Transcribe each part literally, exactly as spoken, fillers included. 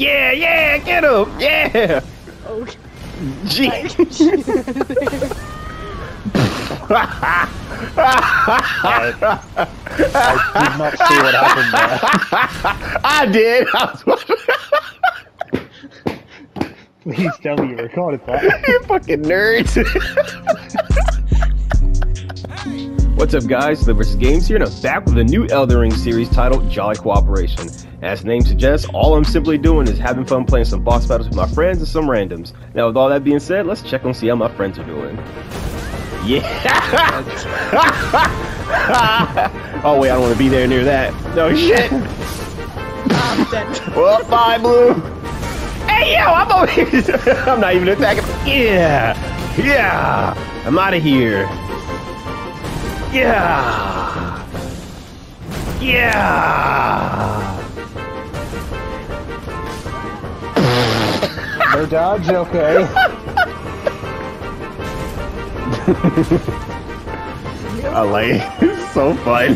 Yeah, yeah, get him! Yeah! Oh, jeez. I, I did not see what happened there. I did! I was... Please tell me you recorded that. You fucking nerds! What's up, guys? TaylorVsGames here, and I'm back with a new Elden Ring series titled Jolly Cooperation. As the name suggests, all I'm simply doing is having fun playing some boss battles with my friends and some randoms. Now, with all that being said, let's check and see how my friends are doing. Yeah! Oh wait, I don't want to be there near that. No shit! I'm dead. Well, bye, Blue! Hey, yo! I'm over here! I'm not even attacking. Yeah! Yeah! I'm out of here! Yeah! Yeah! No dodge? Okay. I like it. It's so fun.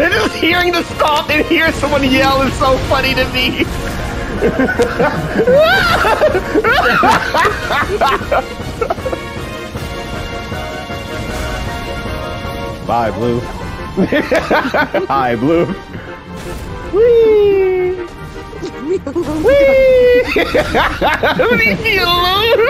And just hearing the stomp and hearing someone yell is so funny to me. Bye, Blue. Hi, Blue. Whee! Whee! Leave me alone!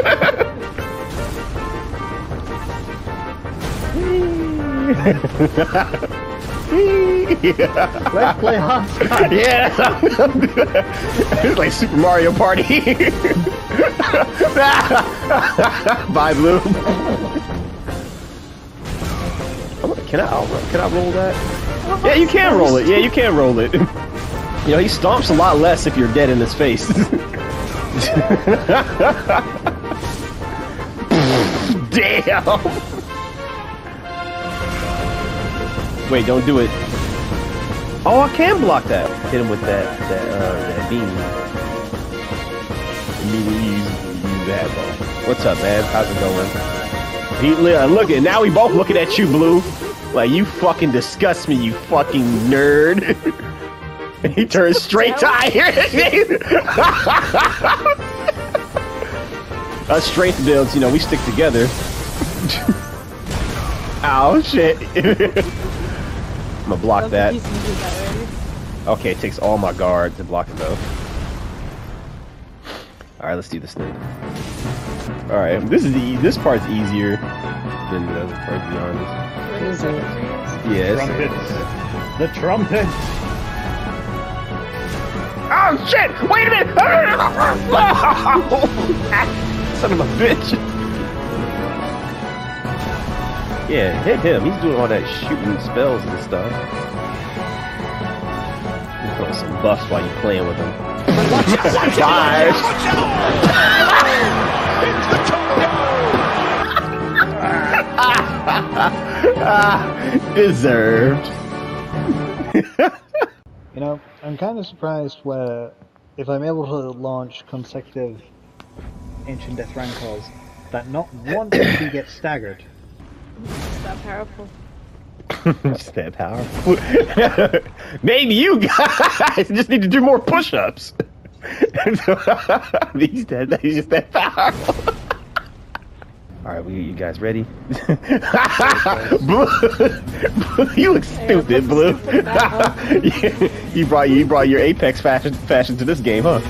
Let's play hopscotch. Yeah, it's like Super Mario Party. Bye, Blue. Can I outrun? Can I roll that? Yeah, you can roll it. Yeah, you can roll it. You know, he stomps a lot less if you're dead in his face. Damn. Wait, don't do it. Oh, I can block that. Hit him with that, that, uh, that beam. Immediately use, use that ball. What's up, man? How's it going? He, look at, now we both looking at you, Blue. Like, you fucking disgust me, you fucking nerd. He turns straight to iron. Us strength builds, you know, we stick together. Ow, shit. I'm gonna block that. Okay, it takes all my guard to block it though. Alright, let's do this thing. Alright, this is the this part's easier than the other part, to be honest. What is it? Yes. The trumpets! The trumpets! Oh shit! Wait a minute! Son of a bitch! Yeah, hit him. He's doing all that shooting spells and stuff. You throw some buffs while you're playing with him. Watch out! Watch out! Watch out! It's the tornado! Deserved. You know, I'm kind of surprised where, if I'm able to launch consecutive Ancient Death Rank calls, that not one enemy gets staggered. It's that powerful. It's that powerful. Maybe you guys just need to do more push-ups. He's that, he's just that powerful. Alright, well, you guys ready? Blue, Blue, you look stupid, hey, Blue. Stupid now, you, brought, you brought your Apex fashion, fashion to this game, huh?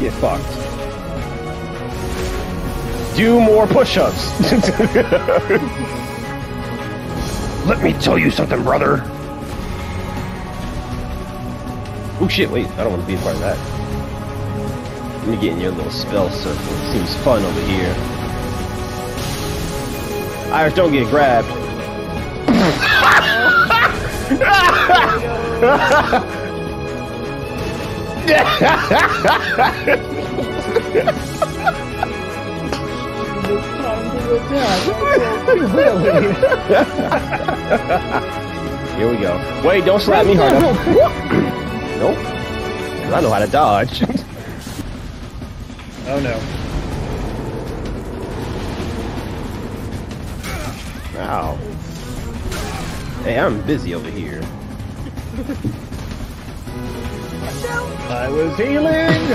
Get fucked. Do more push-ups. Let me tell you something, brother. Oh shit, wait, I don't want to be a part of that. Let me get in your little spell circle. It seems fun over here. Irish, don't get grabbed. Here we go. Wait, don't slap me hard. I know how to dodge. Oh no. Wow. Hey, I'm busy over here. I was healing!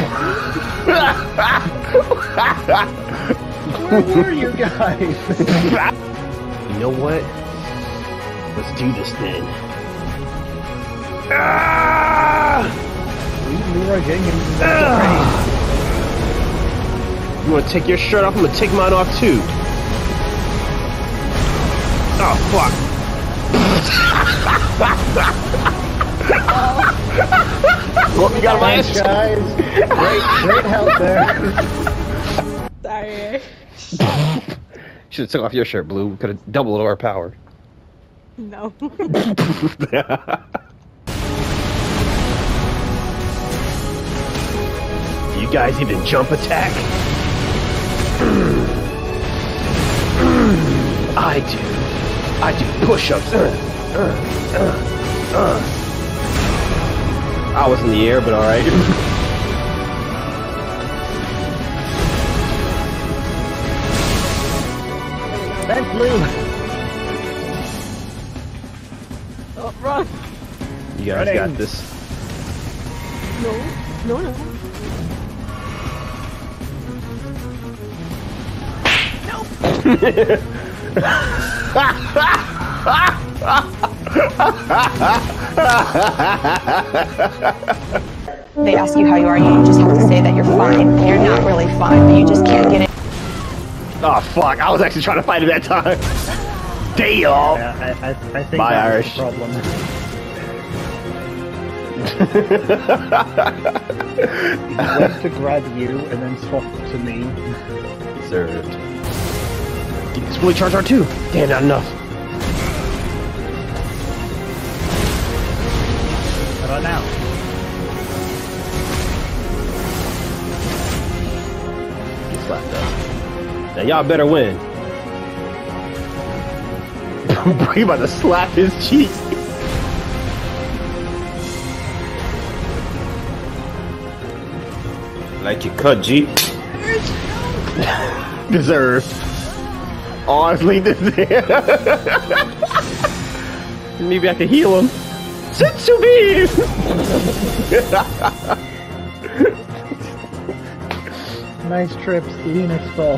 Where were you guys? You know what? Let's do this then. Ah! You wanna take your shirt off? I'm gonna take mine off too. Oh fuck. Well, you got my ass, guys. Great, great help there. Sorry. Should have took off your shirt, Blue. We could have doubled our power. No. You guys even jump attack? I do. I do push-ups. Uh, uh, uh. I was in the air, but alright. Thanks, Blue! Oh, run! You guys Running. got this. No, no, no. Nope! Ha! They ask you how you are, you just have to say that you're fine. And you're not really fine, but you just can't get it. Oh fuck, I was actually trying to fight it that time. Damn! Yeah, I, I, I think My that Irish. was the problem. He went to grab you and then swapped to me. Deserved. Get this fully charged R two! Damn, not enough. Right now. Get slapped up. Now y'all better win. He's about to slap his cheek. Like you cut, G. Deserved. Honestly, deserved. Maybe I could heal him. Sitsubi! Nice trips, Linux ball.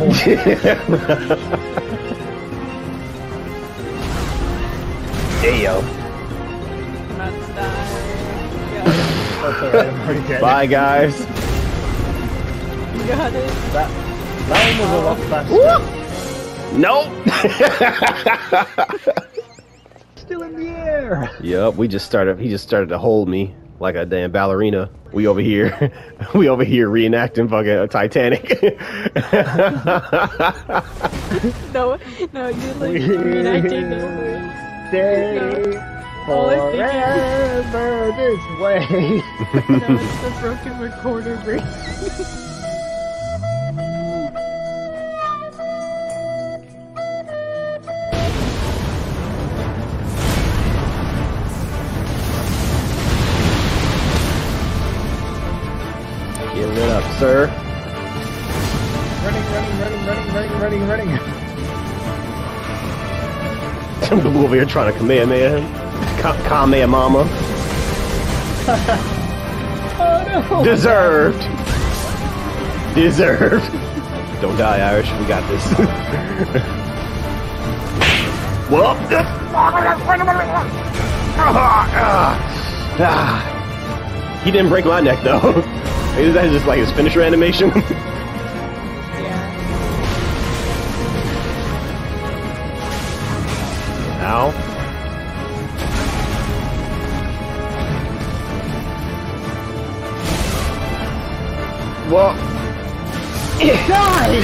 Ayo. Right, Bye, guys. You got it. That, that one was a lot faster. Nope. Still in the air. Yep, we just started. He just started to hold me like a damn ballerina. We over here, we over here reenacting fucking a Titanic. no, no, you're like reenacting those words. No. Forever this way. No, it's the broken recorder version. Sir. Running, running, running, running, running, running, running. I'm the over here trying to Kamehameha. Kamehameha mama. Oh no! Deserved! Deserved! Don't die, Irish, we got this. Well, he didn't break my neck though. Is that just like his finisher animation? Yeah. Ow. Well. Die!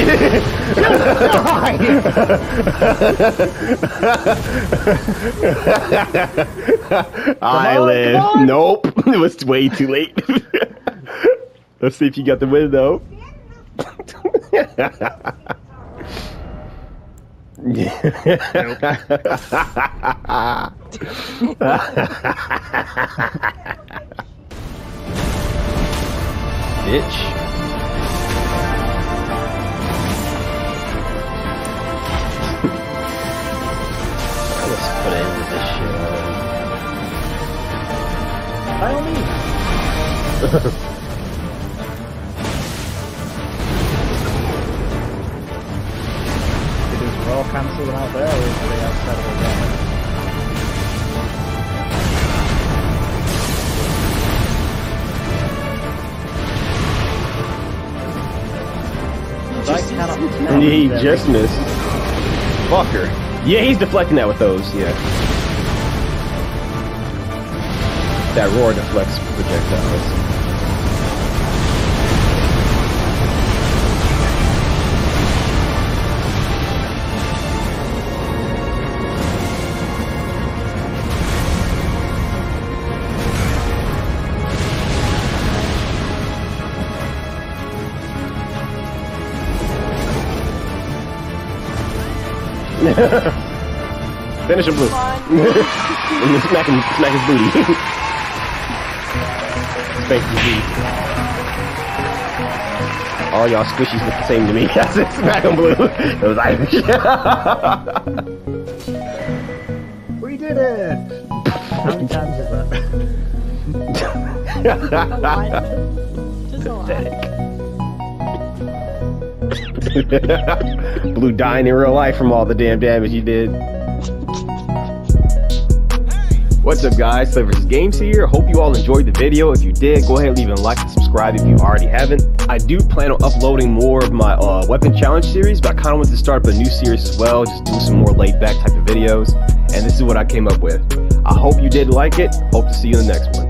Die! I live. On, nope. It was way too late. Let's see if you got the win, though. bitch. By all means. We're all cancelled out there, or is everybody else settled down? Just I cannot know. He just missed. Fucker. Yeah, he's deflecting that with those, yeah. That roar deflects projectiles. Finish him, Blue. And smack him, smack his booty. Fake disease. All y'all squishies look the same to me. That's it. Smack 'em Blue. It was Irish. We did it! How many times is that? Just a lot. Blue dying in real life from all the damn damage you did. What's up guys, TaylorVsGames here. Hope you all enjoyed the video. If you did, go ahead and leave a like and subscribe if you already haven't. I do plan on uploading more of my uh, weapon challenge series, but I kind of want to start up a new series as well, just do some more laid back type of videos. And this is what I came up with. I hope you did like it. Hope to see you in the next one.